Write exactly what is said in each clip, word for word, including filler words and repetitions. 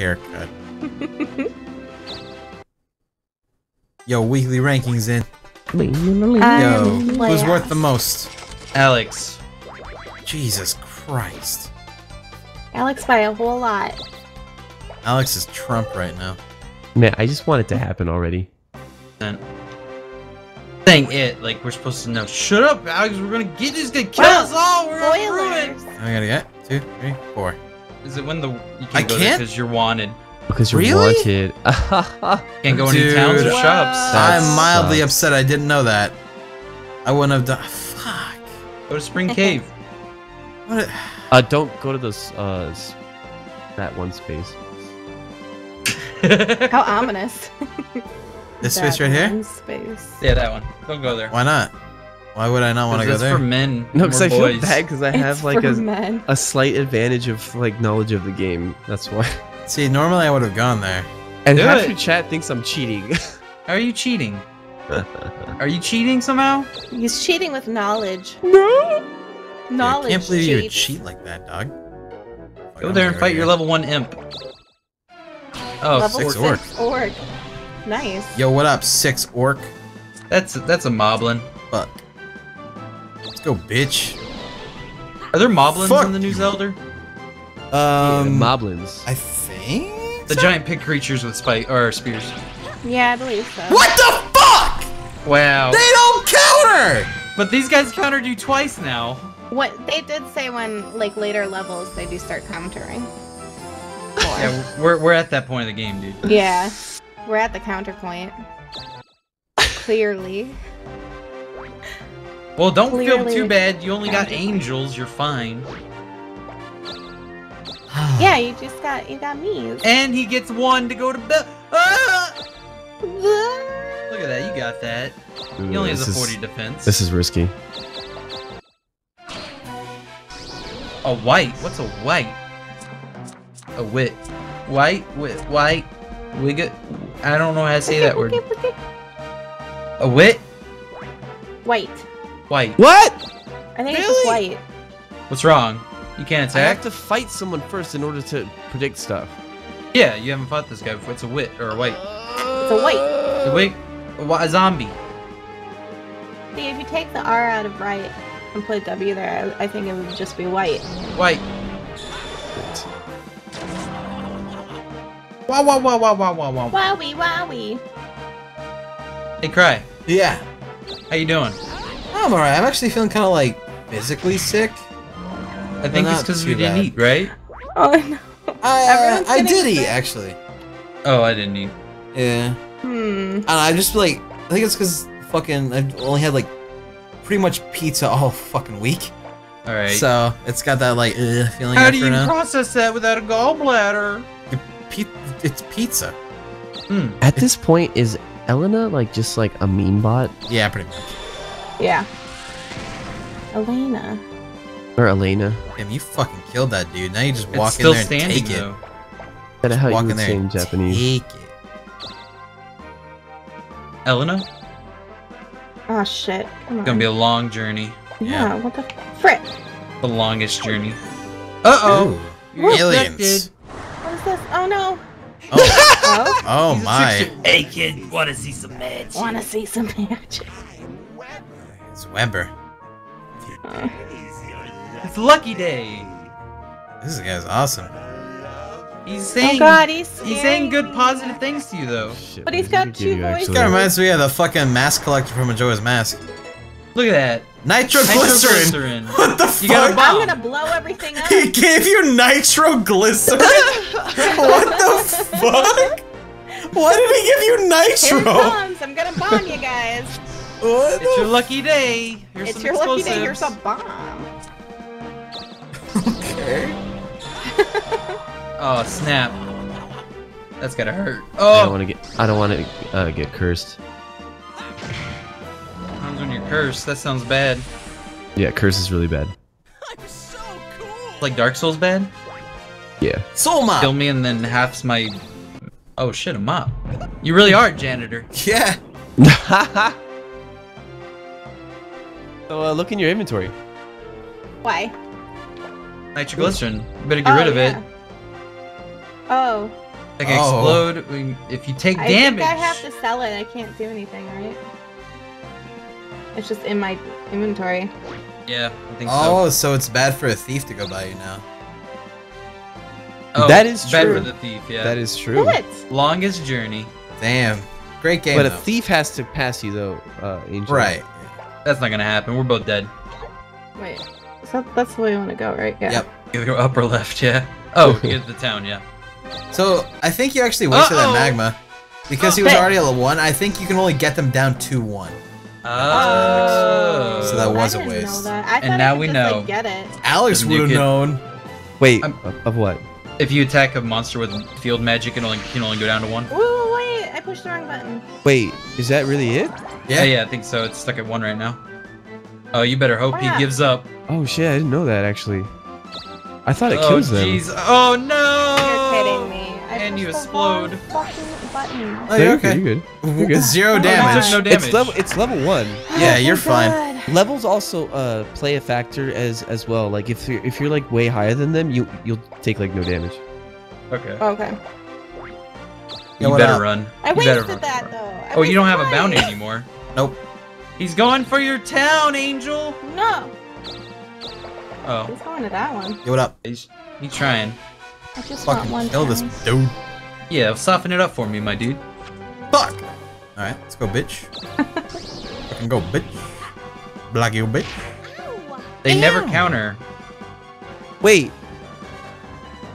haircut. Yo, weekly rankings in. Yo, who's worth the most? Alex. Jesus Christ. Alex by a whole lot. Alex is Trump right now. Man, I just want it to happen already. And saying it like we're supposed to know. Shut up, Alex. We're gonna get this. Gonna kill wow. us all. We're ruined. I gotta get two, three, four. Is it when the you can I go can't because you're wanted? Because you're really? wanted. Can't go Dude. any towns or wow. shops. That I'm mildly sucks. upset. I didn't know that. I wouldn't have done. Fuck. Go to Spring Cave. What? A uh, don't go to those. Uh, that one space. How ominous. This that space right here? Space. Yeah, that one. Don't go there. Why not? Why would I not want to go there? It's for men. No, because I feel bad because I have like a, a slight advantage of like knowledge of the game. That's why. See, normally I would have gone there. And half your chat thinks I'm cheating. How are you cheating? Are you cheating somehow? He's cheating with knowledge. No. Knowledge. I can't believe you would cheat like that, dog. Go, go there and fight your level one imp. Oh, level six orc. Six orc. Nice. Yo, what up, six orc? That's a, that's a moblin. Fuck. Let's go, bitch. Are there moblins Fuck. in the New Zelda? Um, yeah, moblins. I think the so? giant pig creatures with spike or spears. Yeah, I believe so. What the fuck? Wow. They don't counter. But these guys countered you twice now. What they did say when like later levels they do start countering. Yeah, we're we're at that point of the game, dude. Yeah. We're at the counterpoint. Clearly. Well, don't Clearly feel too bad. You only got angels. You're fine. Yeah, you just got you got me. And he gets one to go to bed. Ah! Look at that. You got that. Ooh, he only has a forty is, defense. This is risky. A white. What's a white? A wit. White. Wit. White. Wigget? I don't know how to say okay, that okay, word. Okay. A wit? White. White. What? I think really? It's just white. What's wrong? You can't attack? I have to fight someone first in order to predict stuff. Yeah, you haven't fought this guy before. It's a wit or a white. It's a white. It's a wit. A, a zombie. See, if you take the R out of right and put W there, I, I think it would just be white. White. Wow, wow, wow, wow, wow, wow, wow. Wowie, wowie. Hey, Cry. Yeah. How you doing? I'm alright. I'm actually feeling kind of like physically sick. I think it's because we didn't eat, right? Oh, no. I, uh, I did eat, actually. Oh, I didn't eat. Yeah. Hmm. I, I just like, I think it's because fucking, I've only had like pretty much pizza all fucking week. Alright. So, it's got that like, ugh, feeling. How do you now. process that without a gallbladder? It's pizza. Mm. At this point, is Elena like just like a meme bot? Yeah, pretty much. Yeah. Elena. Or Elena. Damn, you fucking killed that dude. Now you just walk it's in there standing, and take though. it. That's how you say in Japanese. Take it. Elena. Oh shit! Come on. It's gonna be a long journey. Yeah. yeah. What the frick? The longest journey. Uh oh. Ooh, aliens. Oh no! Oh, oh. oh my! Hey kid, wanna see some magic? Wanna see some magic? It's Weber. Uh, it's Lucky Day. This guy's awesome. He's saying, oh God, he's, he's saying good positive things to you though. Shit, but he's got two voices. Kind of reminds me of the fucking mask collector from Majora's Mask. Look at that. Nitroglycerin. Nitroglycerin. What the you fuck? I'm gonna blow everything up. He gave you nitroglycerin? What the fuck? Why did he give you nitro? Here it comes. I'm gonna bomb you guys. What it's your lucky day. Here's it's your explosives. lucky day. Here's a bomb. Okay. Oh snap. That's gotta hurt. Oh. I don't want to get. I don't want to uh, get cursed. When you're cursed, that sounds bad. Yeah, curse is really bad. I'm so cool. Like Dark Souls bad? Yeah. Soul mop! Kill me and then half's my... Oh shit, a mop. You really are a janitor. Yeah. So uh, look in your inventory. Why? Nitroglycerin. You better get oh, rid of yeah. it. Oh. It can oh. explode when, if you take I damage. I think I have to sell it. I can't do anything, right? It's just in my inventory. Yeah, I think oh, so. Oh, so it's bad for a thief to go by you now. Oh, that is true. Bad for the thief, yeah. That is true. What? Longest journey. Damn. Great game, But though. a thief has to pass you, though, uh, Angel. Right. That's not gonna happen. We're both dead. Wait. So that's the way you want to go, right? Yeah. Yep. You go up or left, yeah. Oh, get to the town, yeah. So, I think you actually wasted uh -oh. that magma. Because oh, he was hey. already a one, I think you can only get them down to one. Oh. So that was I a waste. That. And now we just, know. Like, get it. Alex would have known. Wait, um, of what? If you attack a monster with field magic, it only, can only go down to one. Ooh, wait, I pushed the wrong button. Wait, is that really it? Yeah, yeah, I think so. It's stuck at one right now. Oh, you better hope oh, yeah. he gives up. Oh shit, I didn't know that actually. I thought it oh, kills them. Geez. Oh no! You're kidding me. I and you explode. Fucking button. Oh, you're okay. You're good. You're good. Zero damage. Oh, no damage. It's level. It's level one. Yeah, oh, you're fine. God. Levels also uh, play a factor as as well. Like if you're, if you're like way higher than them, you you'll take like no damage. Okay. Okay. You yeah, better up? run. I you wasted run. that though. I oh, you don't have mine. a bounty anymore. Nope. He's going for your town, Angel. No. Oh. He's going to that one. Yo, what up? He's he trying. I just Fucking want one kill town. this dude. Yeah, soften it up for me, my dude. Fuck. All right, let's go, bitch. Fucking go, bitch. Black you bitch. Ow. They Ew. never counter. Wait.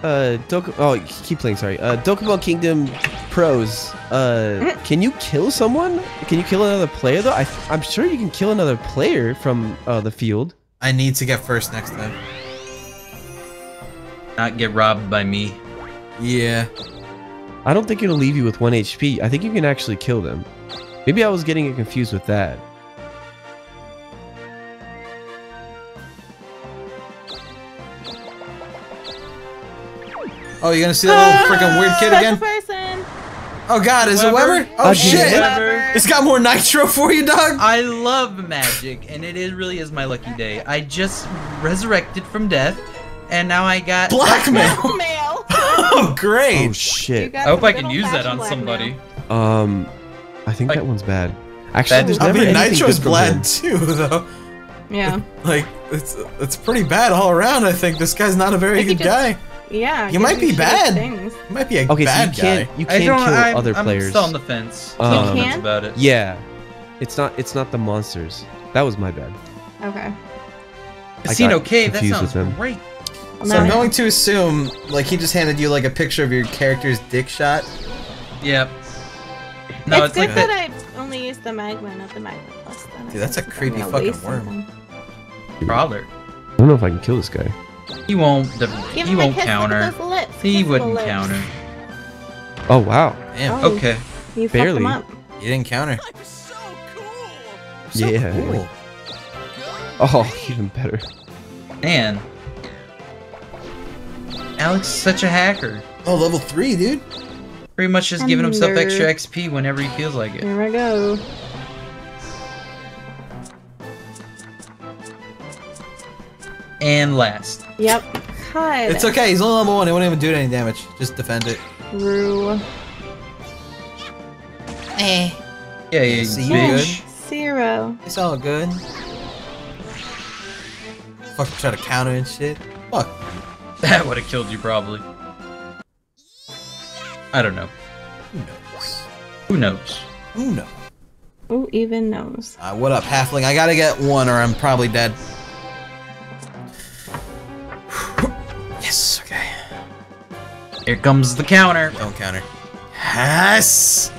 Uh, Doka oh, keep playing. Sorry. Uh, Dokapon Kingdom pros. Uh, can you kill someone? Can you kill another player though? I I'm sure you can kill another player from uh, the field. I need to get first next time. Not get robbed by me. Yeah. I don't think it'll leave you with one H P. I think you can actually kill them. Maybe I was getting it confused with that. Oh, you're gonna see that little freaking weird kid again? Person. Oh god, is Weber. it Weber? Oh shit! Weber. It's got more nitro for you, dog! I love magic, and it is really is my lucky day. I just resurrected from death, and now I got... Blackmail! Blackmail. Oh, great! Oh shit. I hope I can use that on somebody. Mail. Um, I think like, that one's bad. Actually, bad. there's never I mean, anything nitro's bad too, though. Yeah. Like, it's, it's pretty bad all around, I think. This guy's not a very good guy. Yeah, you might be bad. You might be a okay, bad so you guy. Can't, you can't kill I'm, other I'm players. I'm still on the fence. Um, on the fence about it. Yeah, it's not. It's not the monsters. That was my bad. Okay. Casino Cave. That sounds great. So no. I'm going to assume, like, he just handed you like a picture of your character's dick shot. Yep. No, it's, it's good like that I only used the magma, not the magma plus. Dude, that's a creepy fucking worm. Crawler. I don't know if I can kill this guy. He won't. Give he won't counter. He kiss wouldn't counter. Oh wow. Damn. Oh, okay. You barely. Him up. You didn't counter. So cool. so yeah. Cool. Oh, even better. Man. Alex is such a hacker. Oh, level three, dude. Pretty much just I'm giving himself nerd. extra X P whenever he feels like it. Here I go. And last. Yep. God. It's okay. He's only level one. He won't even do any damage. Just defend it. Rue. Eh. Yeah, yeah. Bitch. Zero. It's all good. Fuck, try to counter and shit. Fuck. That would have killed you probably. I don't know. Who knows? Who knows? Who knows? Who even knows? Uh, what up, halfling? I gotta get one, or I'm probably dead. Yes, okay. Here comes the counter. Don't counter. Yes!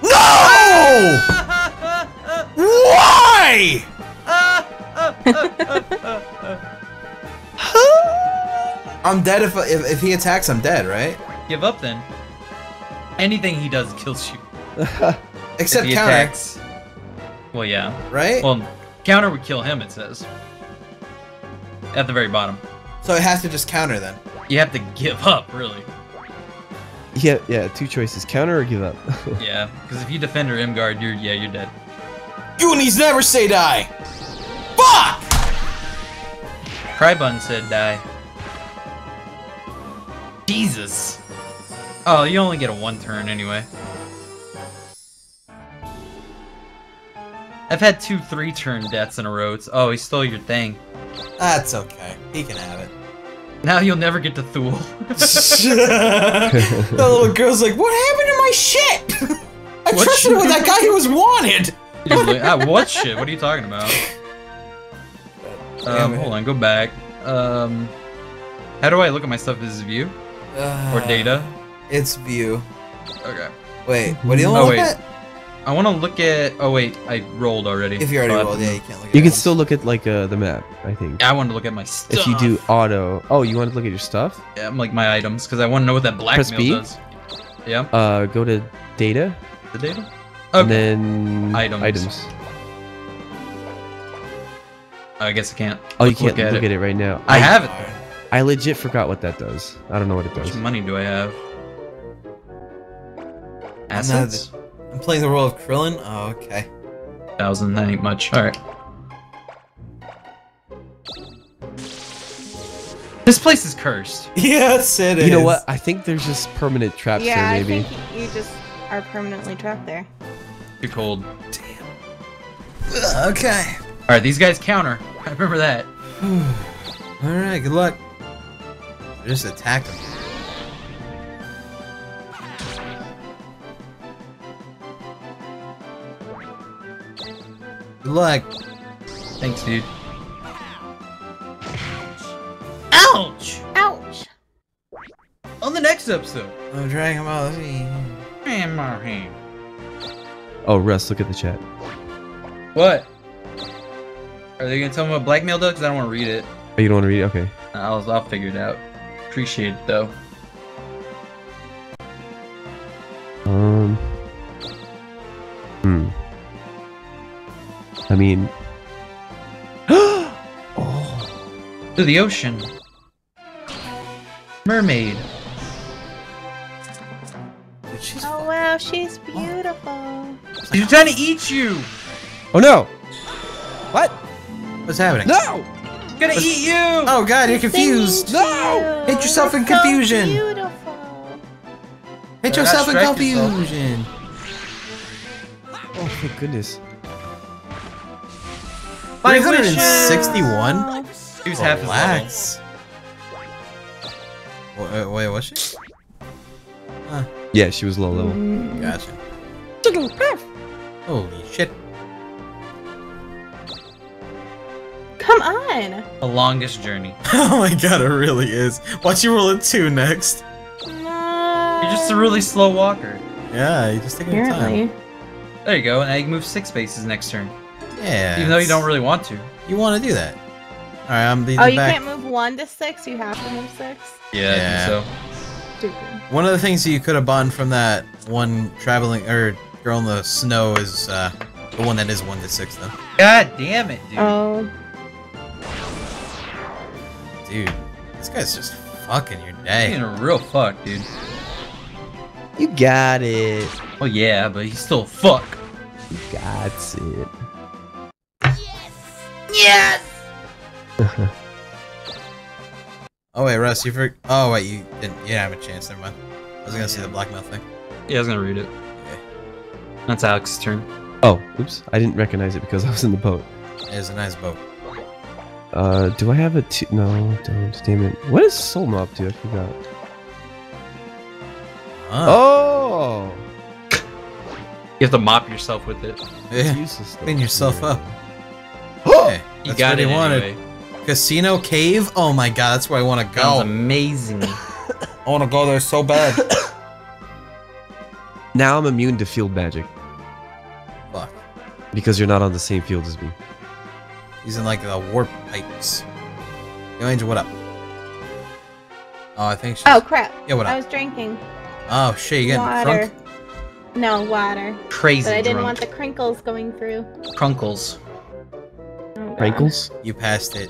No! Why? I'm dead if, if if he attacks, I'm dead, right? Give up then. Anything he does kills you. Except counter. Attacks. Well, yeah. Right? Well, counter would kill him, it says. At the very bottom. So it has to just counter then. You have to give up, really. Yeah, yeah. Two choices: counter or give up. Yeah, because if you defend or M guard, you're yeah, you're dead. You and these never say die. Fuck. Crybun said die. Jesus. Oh, you only get a one turn anyway. I've had two three-turn deaths in a row. It's, oh, he stole your thing. That's okay. He can have it. Now you'll never get to Thule. That little girl's like, what happened to my shit? I what trusted shit? With that guy who was wanted. Like, ah, what shit? What are you talking about? Um, hold on, go back. Um, how do I look at my stuff? Is view? Uh, or data? It's view. Okay. Wait, what do you want to look at? I want to look at... Oh, wait, I rolled already. If you already oh, rolled, yeah, you can't look at it. You can still look at, like, uh, the map, I think. I want to look at my stuff. If you do auto... Oh, you want to look at your stuff? Yeah, I'm like, my items, because I want to know what that blackmail does. Yeah. Uh, go to data. The data? Okay. And then... Items. Items. I guess I can't. Oh, you can't look at, look at it right now. I, I have it. I legit forgot what that does. I don't know what it does. How much money do I have? Assets? I'm playing the role of Krillin? Oh, okay. Thousand, that ain't much. Alright. This place is cursed. Yes, it is. You know what? I think there's just permanent traps yeah, there, maybe. Yeah, I think you just are permanently trapped there. Too cold. Damn. Ugh, okay. Alright, these guys counter. I remember that. Alright, good luck. I just attacked them. Good luck. Thanks, dude. Ouch! Ouch! On the next episode. I'm dragging him out. And my hand. Oh, Russ, look at the chat. What? Are they gonna tell me what blackmail does? Cause I don't want to read it. Oh, you don't want to read it? Okay. I'll I'll figure it out. Appreciate it though. Um. Hmm. I mean, oh, to the ocean, mermaid. Dude, she's oh wow, she's beautiful. She's trying to eat you. Oh no! What? What's happening? No! I'm gonna What's... eat you! Oh god, you're confused. No! You. Hit yourself That's in confusion. So beautiful. Hit They're yourself in confusion. Yourself. Oh my goodness. five sixty-one? She was half his level. Wait, wait, was she? Huh. Yeah, she was low level. Mm. Gotcha. Holy shit. Come on! The longest journey. Oh my god, it really is. Watch you roll a two next. No. You're just a really slow walker. Yeah, you're just taking your time. There you go, and now you can move six spaces next turn. Yeah. Even though you don't really want to. You want to do that. Alright, I'm the. Oh, you back. Can't move one to six? You have to move six? Yeah, yeah. I think so. Stupid. One of the things that you could have bought from that one traveling, or girl in the snow is uh, the one that is one to six, though. God damn it, dude. Oh. Dude, this guy's just fucking your day. He's being a real fuck, dude. You got it. Oh, yeah, but he's still a fuck. You got it. Yes! Oh wait, Russ, you forgot. Oh wait, you didn't. You didn't have a chance. Never mind. I was gonna see the blackmail thing. Yeah, I was gonna read it. Okay. That's Alex's turn. Oh, oops! I didn't recognize it because I was in the boat. It was a nice boat. Uh, do I have a two? No, don't. Damn it! What is Solma up to? I forgot. Huh. Oh! You have to mop yourself with it. Yeah. It's useless. Clean yourself up. Hey, you got what it he wanted. Anyway. Casino Cave? Oh my god, that's where I want to go. That's amazing. I want to go there so bad. Now I'm immune to field magic. Fuck. Because you're not on the same field as me. He's in like the warp pipes. Yo, Angel, what up? Oh, I think she's... Oh, crap. Yeah, what up? I was drinking. Oh, shit, you getting water. Drunk? No, water. Crazy But I didn't drunk. want the crinkles going through. Crunkles. Wrinkles? You passed it.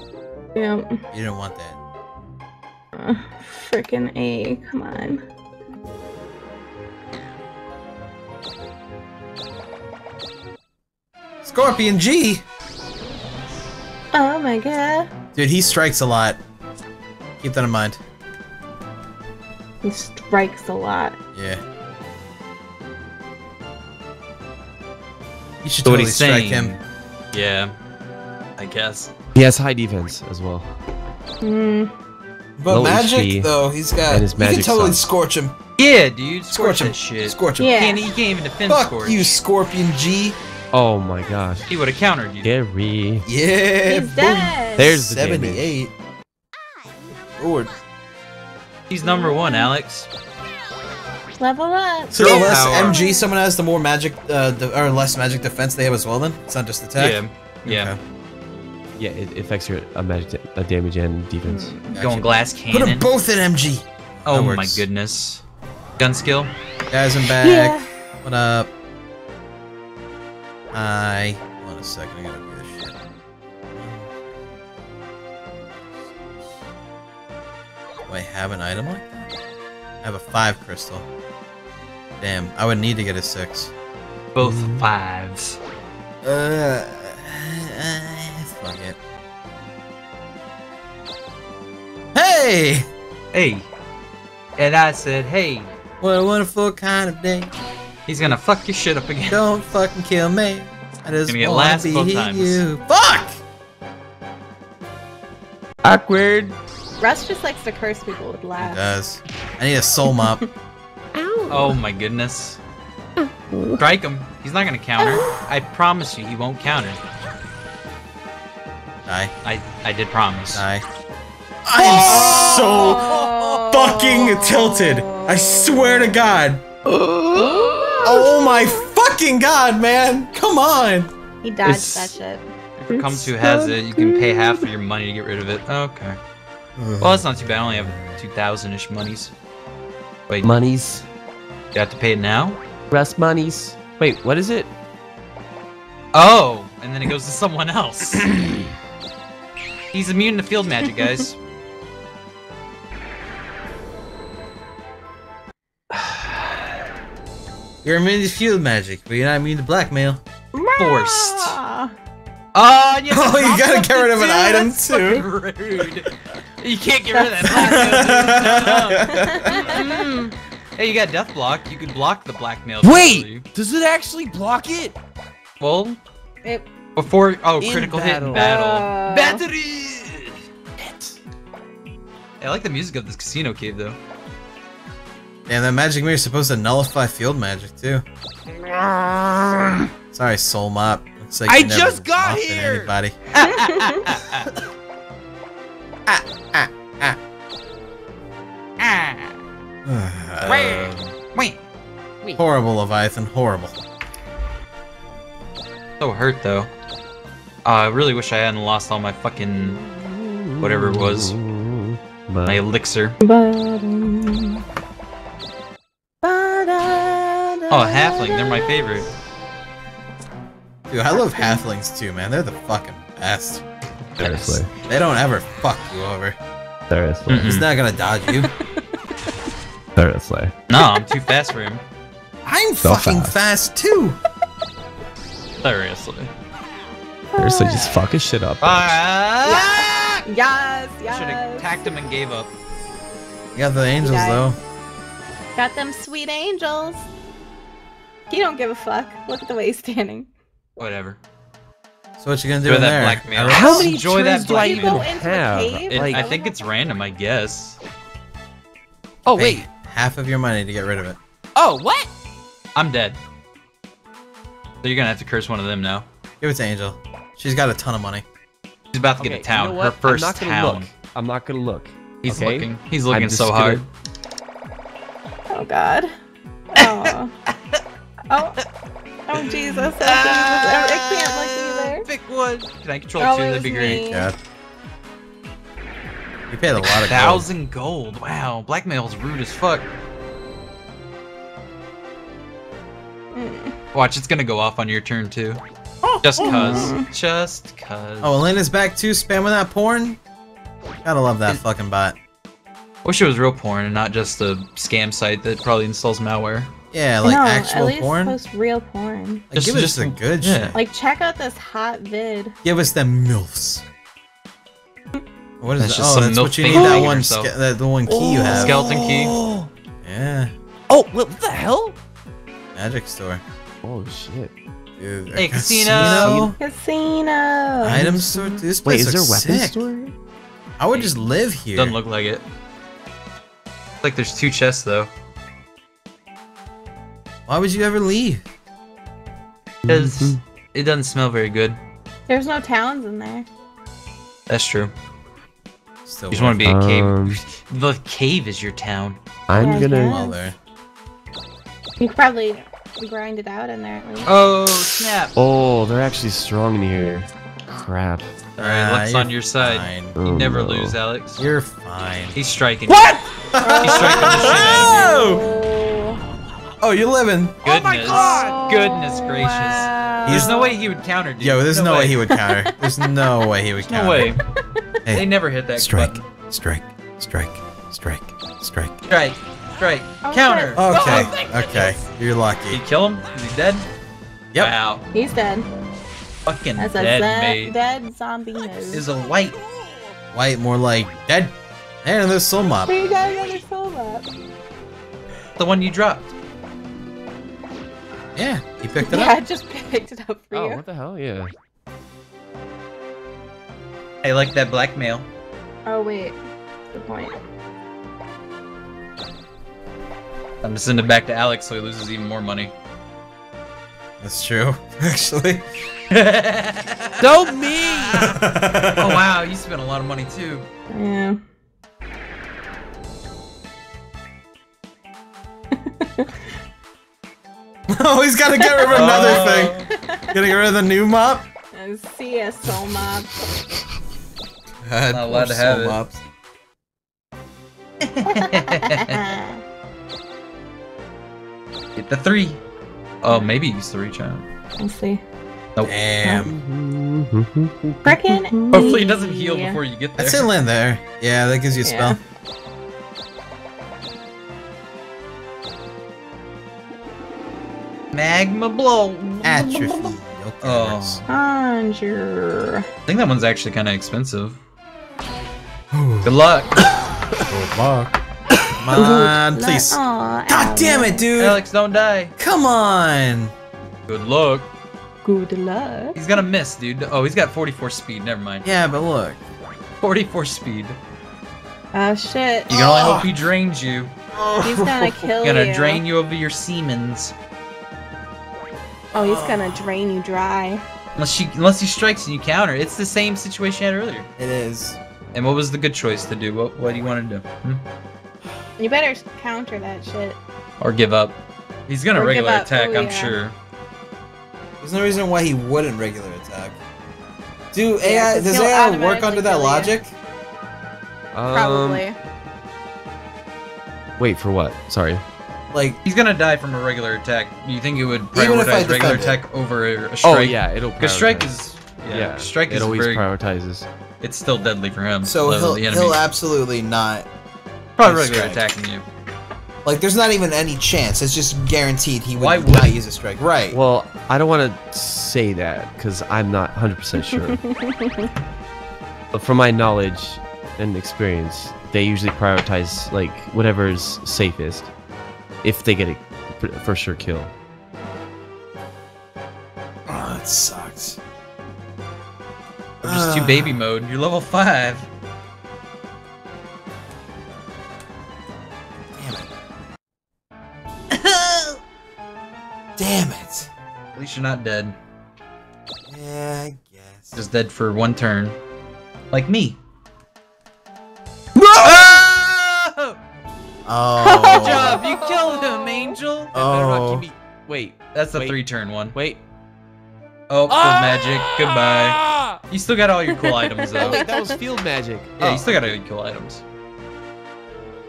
Yeah. You didn't want that. Uh, Frickin' A, come on. Scorpion G! Oh my god. Dude, he strikes a lot. Keep that in mind. He strikes a lot. Yeah. You should so totally strike him. Yeah, I guess. He has high defense as well. Hmm. But Low magic though, he's got. His magic you can totally scorch him. Yeah, dude, scorch, scorch him. That shit. Scorch him. Yeah. Can't, he can't even defend Fuck scorch. Fuck you, Scorpion G. Oh my gosh. He would have countered you. Gary. Yeah. He's dead. There's the seventy-eight. Lord. He's number one, Alex. Level up. So the yeah. less M G someone has, the more magic, uh, the, or less magic defense they have as well. Then it's not just attack. Yeah. Yeah. Okay. Yeah, it affects your uh, magic, uh, damage and defense. Gotcha. Going glass cannon. Put them both in M G. Oh my goodness. Gun skill. Guys, I'm back. Yeah. What up? I. Hold on a second. I gotta do this shit. Do I have an item like that? I have a five crystal. Damn, I would need to get a six. Both fives. Uh. uh fuck it. Hey! Hey. And I said, hey. What a wonderful kind of day. He's gonna fuck your shit up again. Don't fucking kill me. I just want to be you. Fuck! Awkward. Russ just likes to curse people with laughs. He does. I need a soul mop. Ow. Oh my goodness. Strike him. He's not gonna counter. I promise you, he won't counter. Die. I, I did promise. Die. I am oh! so fucking tilted. I swear to God. Oh. Oh my fucking god, man! Come on! He dodged it's, that shit. If it comes to has it, you can pay half of your money to get rid of it. Okay. Well, that's not too bad. I only have two thousand-ish monies. Wait. Monies. You have to pay it now? Rest monies. Wait, what is it? Oh! And then it goes to someone else. He's immune to field magic, guys. You're immune to field magic, but you're not immune to blackmail. Forced. Oh, and you, oh, you gotta get rid of an too. item That's too. Rude. You can't get rid of that blackmail. No. Hey, you got death block. You could block the blackmail. Wait, you. does it actually block it? Well, it, before oh in critical battle. hit in battle. Uh... Battery. Hit. Hey, I like the music of this casino cave though. Yeah, that magic mirror is supposed to nullify field magic too. Sorry, soul mop. Looks like I just got here. Anybody? ah, ah, ah. Ah. Wait, wait, wait. Horrible, Leviathan. Horrible. So hurt though. Uh, I really wish I hadn't lost all my fucking whatever it was. But... my elixir. But... Oh, halfling, they're my favorite. Dude, I love halflings too, man. They're the fucking best. Seriously. They don't ever fuck you over. Seriously. Mm-hmm. He's not gonna dodge you. Seriously. No, I'm too fast for him. I'm so fucking fast, fast too! Seriously. Seriously, just fuck his shit up. Ah! Yeah. Yes, yes. Should've attacked him and gave up. You got the angels though. Got them sweet angels. He don't give a fuck. Look at the way he's standing. Whatever. So what you gonna do in there? How many trees do I even have? It, like, I think it's random, I guess. Oh wait. Hey, half of your money to get rid of it. Oh what? I'm dead. So you're gonna have to curse one of them now. Give it to Angel. She's got a ton of money. She's about to okay, get a town. You know Her first I'm town. Look. I'm not gonna look. He's okay? looking. He's looking so gonna... hard. Oh god. Oh. Oh, oh Jesus! Oh, Jesus. Uh, I can't look either. Pick one. Can I control oh, two? That'd be great. Me. Yeah. You paid a lot of gold. Thousand gold. Wow, blackmail's rude as fuck. Mm. Watch, it's gonna go off on your turn too. Oh, Just oh, cause. Mm. Just cause. Oh, Elena's back too. Spamming that porn. Gotta love that it, fucking bot. Wish it was real porn and not just a scam site that probably installs malware. Yeah, like no, actual at least porn. Post real porn. Like, just, give us just the good yeah. shit. Like, check out this hot vid. Give us them milfs. What is that's that? Just oh, some that's milf what you need. That one, that one key oh. you have. Skeleton key. Yeah. Oh, what the hell? Magic store. Oh shit. Dude, a, a casino. Casino. Casino. Item store. Dude, this place Wait, is looks there a weapon sick. store? I would just live here. Doesn't look like it. Looks like there's two chests though. Why would you ever leave? Because mm-hmm. it doesn't smell very good. There's no towns in there. That's true. Still you just want to be a cave. Um, the cave is your town. I'm yeah, gonna. You could probably grind it out in there at least. Oh snap! Oh, they're actually strong in here. Crap. All right, luck's on your side. Fine. You oh, never no. lose, Alex. You're fine. He's striking. What? Oh. He's striking the shit out of you. Oh, you're living. Goodness. Oh my god! Goodness gracious. Wow. There's no way he would counter, dude. Yo, there's no, no way. way he would counter. There's no way he would there's counter. No way. Hey, they never hit that strike, button. Strike, strike, strike, strike, strike, strike, oh, counter. Okay, oh, okay. You're lucky. Did you kill him? Is he dead? Yep. Wow. He's dead. Fucking That's dead, mate. Dead zombie nose. Is a light. Light, more like dead. And another soul mop. There you got another soul mop. The one you dropped. Yeah, you picked it yeah, up? Yeah, I just picked it up for oh, you. Oh, what the hell? Yeah. I like that blackmail. Oh, wait. Good point. I'm gonna send it back to Alex so he loses even more money. That's true, actually. Don't me! Oh, wow, you spent a lot of money, too. Yeah. Oh, he's gotta get rid of another oh. thing. Gotta get rid of the new mop. I see a soul mop. God, not allowed to have soul it. Mops. Get the three. Oh, maybe use the reach out. Let's see. Nope. Damn. Freaking. Hopefully, it doesn't heal yeah. before you get there. That's in land there. Yeah, that gives you a yeah. spell. Magma blow. Atrophy. Oh. Conjure. I think that one's actually kind of expensive. Good luck. Good luck. Come on, please. Aw, God Alex. damn it, dude. Alex, don't die. Come on. Good luck. Good luck. He's gonna miss, dude. Oh, he's got forty-four speed. Never mind. Yeah, but look. forty-four speed. Oh shit. You can only oh. hope he drains you. He's gonna kill you. He's gonna drain you of your semens. Oh, he's gonna drain you dry. Unless she, unless he strikes and you counter, it's the same situation I had earlier. It is. And what was the good choice to do? What, what do you want to do? Hmm? You better counter that shit. Or give up. He's gonna or regular attack, oh, I'm yeah. sure. There's no reason why he wouldn't regular attack. Do yeah, A I? Does A I work under that logic? Um, Probably. Wait for what? Sorry. Like he's gonna die from a regular attack. You think it would prioritize regular attack over a strike? Oh yeah, it'll. Because strike is, yeah, yeah strike it is always very, prioritizes. It's still deadly for him. So he'll, he'll absolutely not. Probably regular attacking you. Like there's not even any chance. It's just guaranteed he would, Why would not he? use a strike. Right. Well, I don't want to say that because I'm not one hundred percent sure. But from my knowledge and experience, they usually prioritize like whatever's safest. If they get a for sure kill. Oh, that sucks. We're just uh, too baby mode. You're level five. Damn it. Damn it. At least you're not dead. Yeah, I guess. Just dead for one turn. Like me. Oh. Good job, you killed him, Angel. Oh. Rock, wait, that's the wait. three turn one. Wait. Oh, field ah! magic. Goodbye. You still got all your cool items though. Wait, that was field magic. Yeah, oh. you still got all your cool items.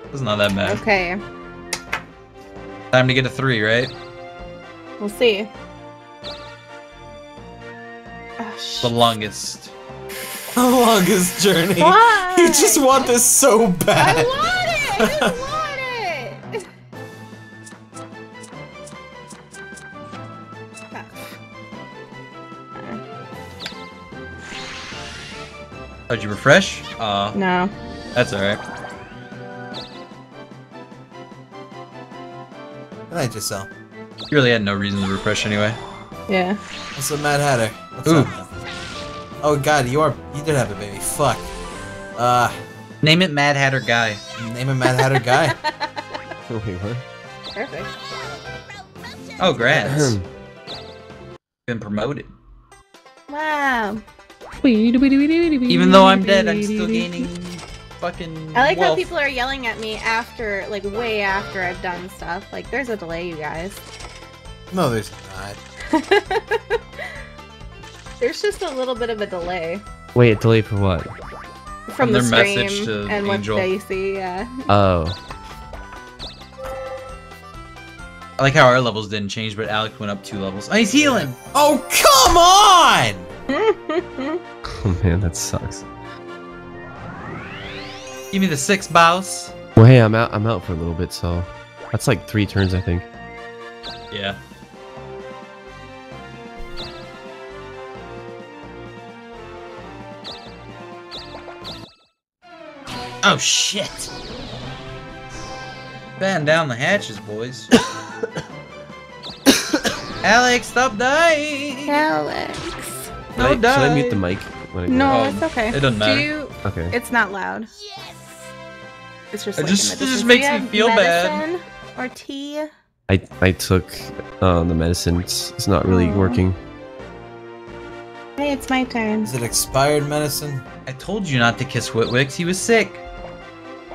That's not that bad. Okay. Time to get a three, right? We'll see. Oh, the longest. The longest journey. Why? You just want this so bad. I want it. I just want Oh, did you refresh? Uh, no. That's alright. Good night, Giselle. You really had no reason to reproach anyway. Yeah. What's the Mad Hatter? What's Ooh. Up? Oh god, you are- you did have a baby. Fuck. Uh... Name it Mad Hatter Guy. Name it Mad Hatter Guy. Oh, wait, what? Perfect. Oh, grats. Been promoted. Wow. Even though I'm dead, I'm still gaining fucking I like wealth. How people are yelling at me after, like, way after I've done stuff. Like, there's a delay, you guys. No, there's not. There's just a little bit of a delay. Wait, a delay for what? From, From the stream message to and Angel. What they see, yeah. Oh. I like how our levels didn't change, but Alec went up two levels. Oh, he's healing! Oh, come on! Oh man, that sucks. Give me the six bows. Well, hey, I'm out. I'm out for a little bit, so that's like three turns, I think. Yeah. Oh shit! Batten down the hatches, boys. Alex, stop dying. Alex. No, should I, should I mute the mic? When I go no, home? It's okay. It doesn't matter. Do you, okay. It's not loud. Yes. It's just. It like just, it just makes me feel bad. Or tea. I I took uh, the medicine. It's, it's not really oh. working. Hey, it's my turn. Is it expired medicine? I told you not to kiss Whitwicks. He was sick.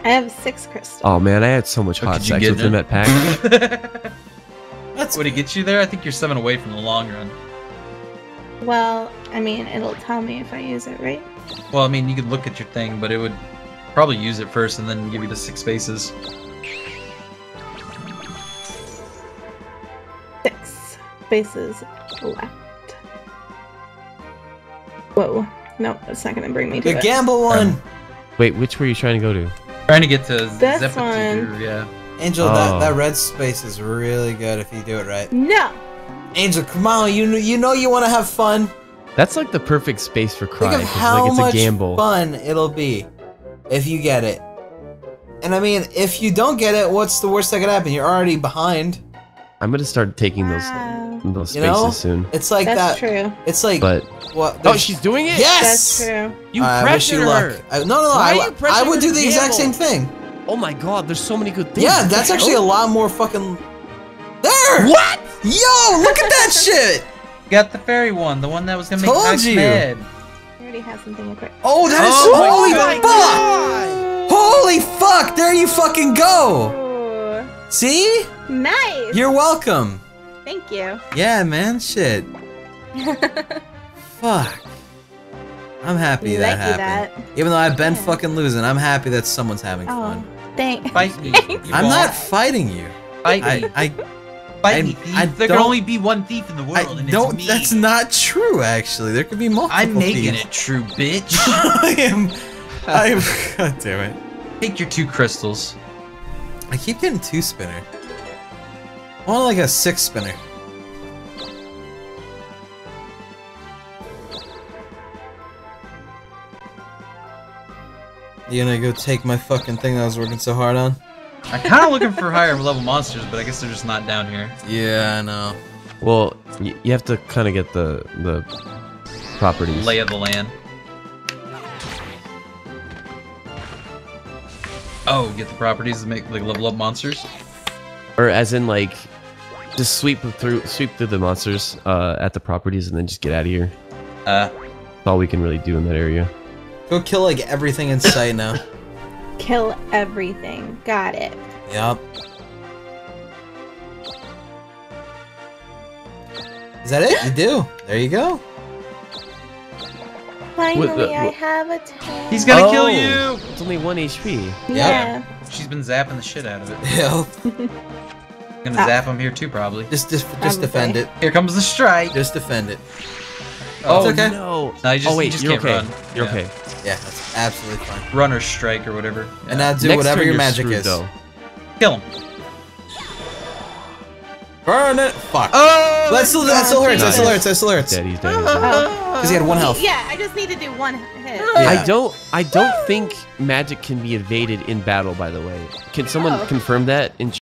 I have six crystals. Oh man, I had so much hot sex with him at pack. That's what it gets you there. I think you're seven away from the long run. Well, I mean, it'll tell me if I use it, right? Well, I mean, you could look at your thing, but it would probably use it first and then give you the six spaces. Six spaces left. Whoa. No, that's not going to bring me to the it. Gamble one! Um, wait, which were you trying to go to? Trying to get to Zephyr, yeah. Angel, oh. that, that red space is really good if you do it right. No! Angel, come on! You know you know you want to have fun. That's like the perfect space for crying. Think of how like it's much a gamble. fun it'll be if you get it. And I mean, if you don't get it, what's the worst that could happen? You're already behind. I'm gonna start taking those wow. those spaces you know? soon. It's like That's that. That's true. It's like but what? Oh, she's doing it. Yes. That's true. You uh, pressured her. I, no, no, no. Why I, are you I would do the gamble? exact same thing. Oh my god! There's so many good things. Yeah, that's actually a lot more fucking. There! What? Yo, look at that shit! Got the fairy one, the one that was gonna Told make Max mad. I already have something quick. Oh, that is oh, so holy fuck! God. Holy fuck! There you fucking go! Ooh. See? Nice! You're welcome. Thank you. Yeah, man, shit. Fuck. I'm happy you that like happened. That. Even though I've been yeah. fucking losing, I'm happy that someone's having oh, fun. Thanks. Fight me. Thanks. I'm not fighting you. Fight I, me. I, I, I, I there can only be one thief in the world, I and it's don't, me. That's not true, actually. There could be multiple thieves. I'm making thieves. it true, bitch. I am. I am. God damn it! Take your two crystals. I keep getting two spinner. I want like a six spinner. You gonna go take my fucking thing that I was working so hard on? I'm kind of looking for higher level monsters, but I guess they're just not down here. Yeah, I know. Well, y you have to kind of get the the properties. Lay of the land. Oh, get the properties to make like level up monsters. Or as in like, just sweep through sweep through the monsters uh, at the properties and then just get out of here. Uh, That's all we can really do in that area. Go kill like everything in sight now. Kill everything. Got it. Yep. Is that it? You do. There you go. Finally, what, what, what? I have a turn. He's gonna oh, kill you! It's only one H P. Yeah. yeah. She's been zapping the shit out of it. Yep. Gonna ah. zap him here too, probably. Just, just, just defend it. Here comes the strike. Just defend it. Oh, oh okay. no! no you just, oh wait, you just you're can't okay. Run. You're yeah. okay. Yeah, that's absolutely fine. Run or strike or whatever. Yeah. And now do Next whatever your magic screwed, is. Though. Kill him. Burn it! Fuck. Oh! That still, that still hurts. That still hurts. That still hurts. Dead, he's dead. Because he had one health. Yeah, I just need to do one hit. Yeah. I don't. I don't think magic can be evaded in battle. By the way, can someone oh. confirm that? In